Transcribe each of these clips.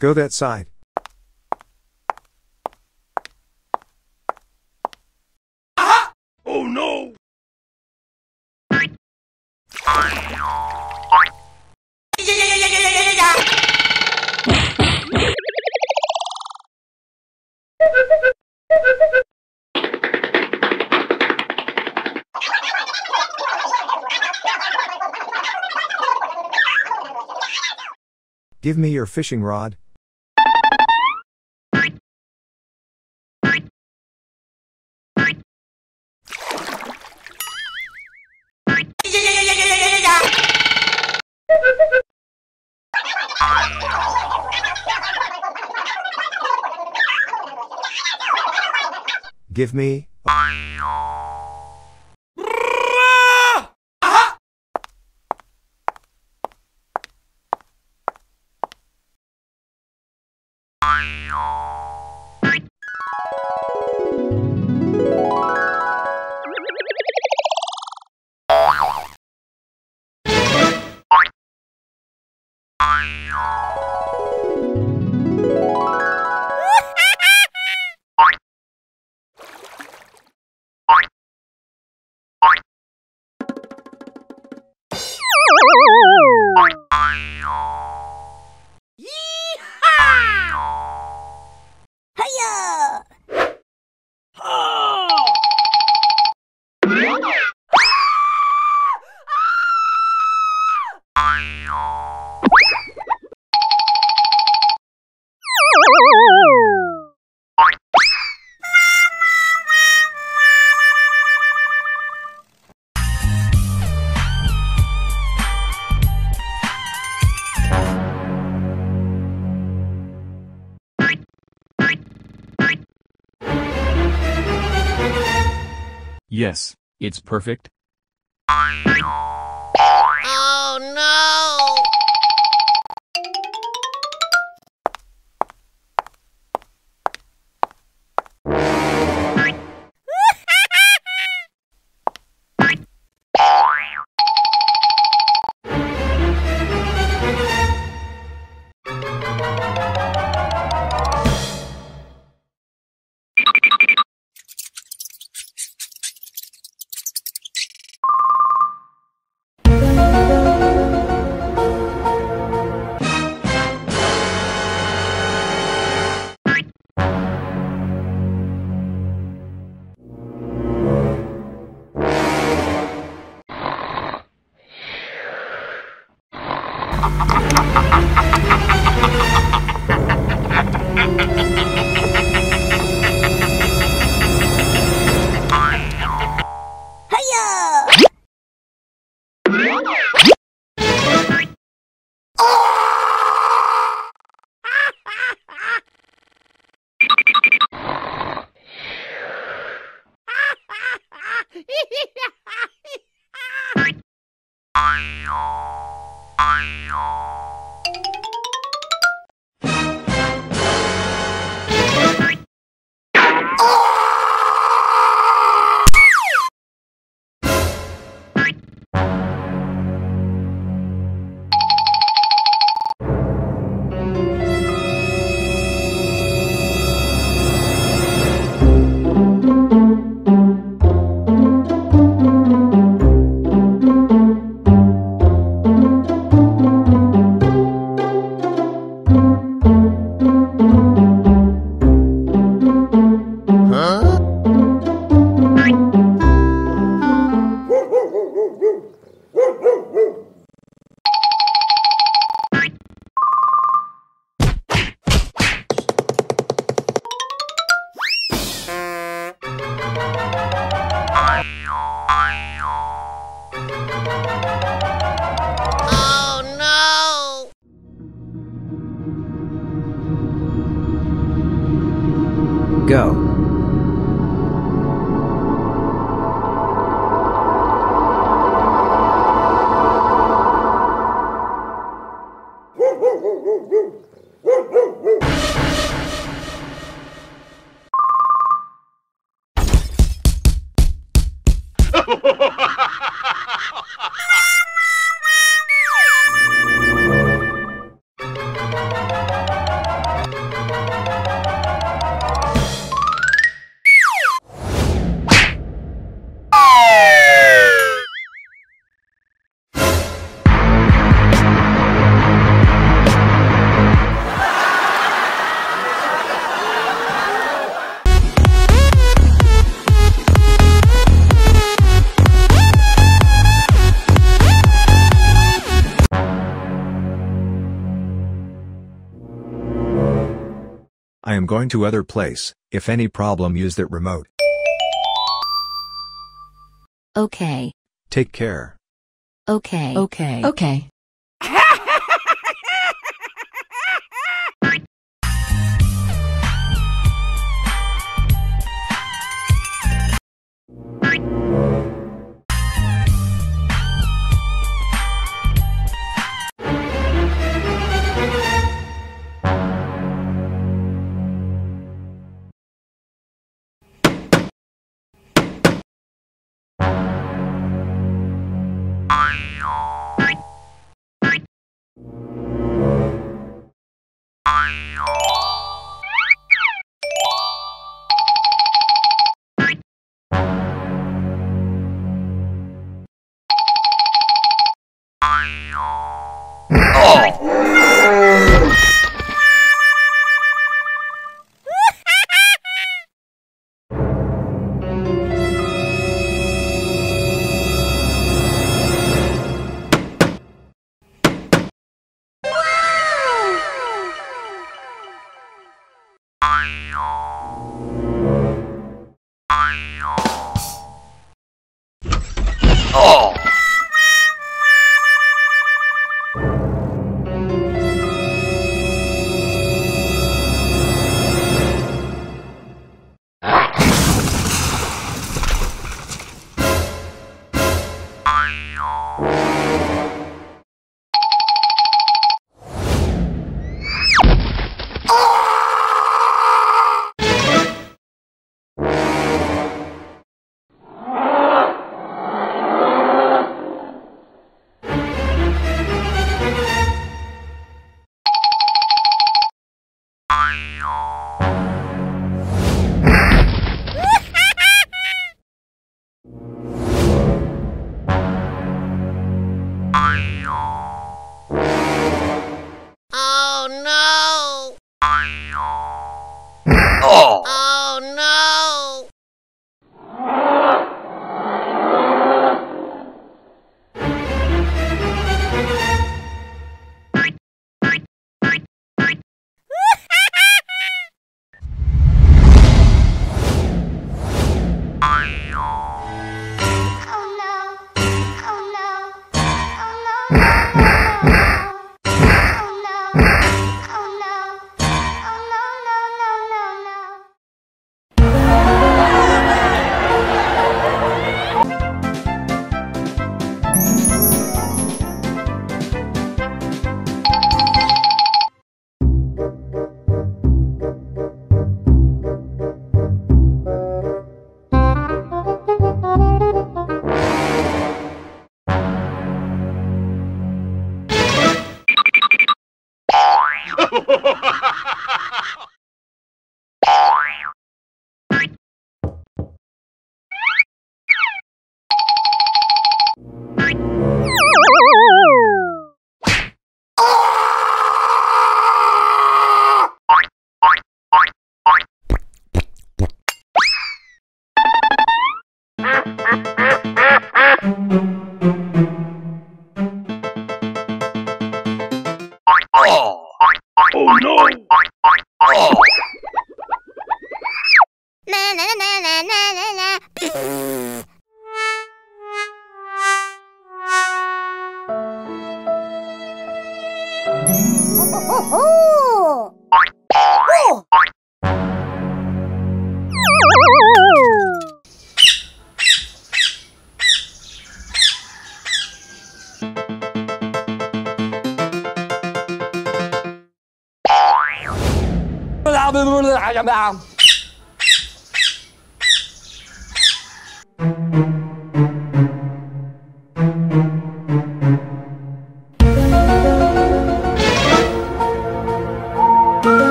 Go that side. Aha! Oh no! Give me your fishing rod. Give me. Yes, it's perfect. Oh no! I am going to other place. If any problem, use that remote. Okay. Take care. Okay. Okay. Okay.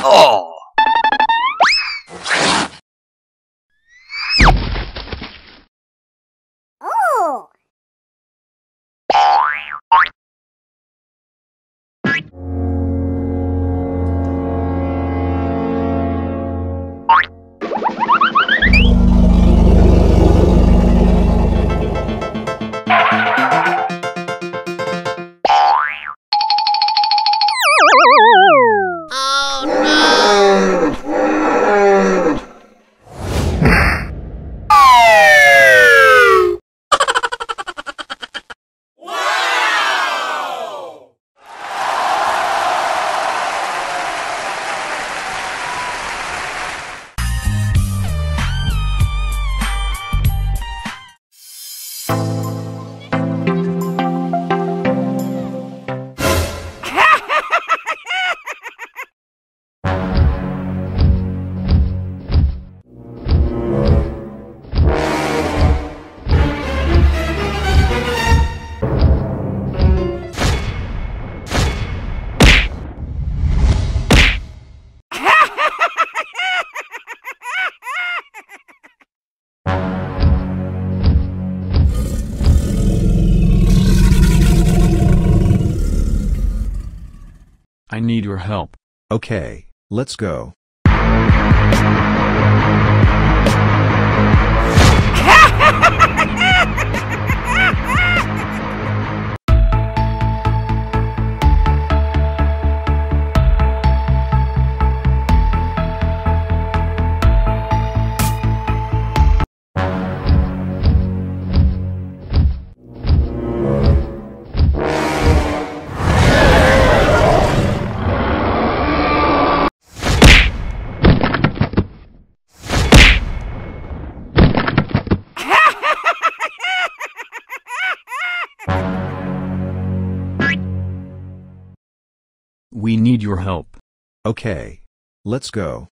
Oh! Oh! I need your help. Okay, let's go. We need your help. Okay, let's go.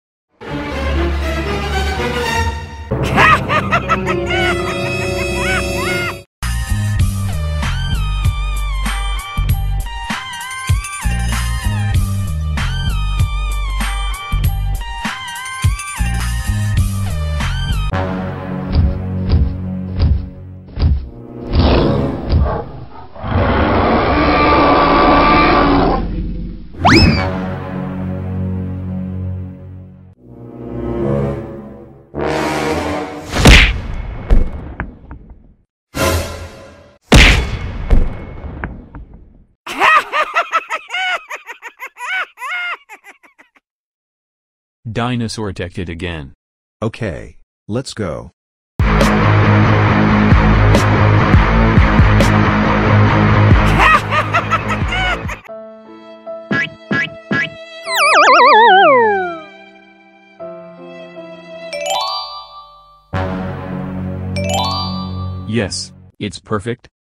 Dinosaur tech it again. Okay, let's go. Yes, it's perfect.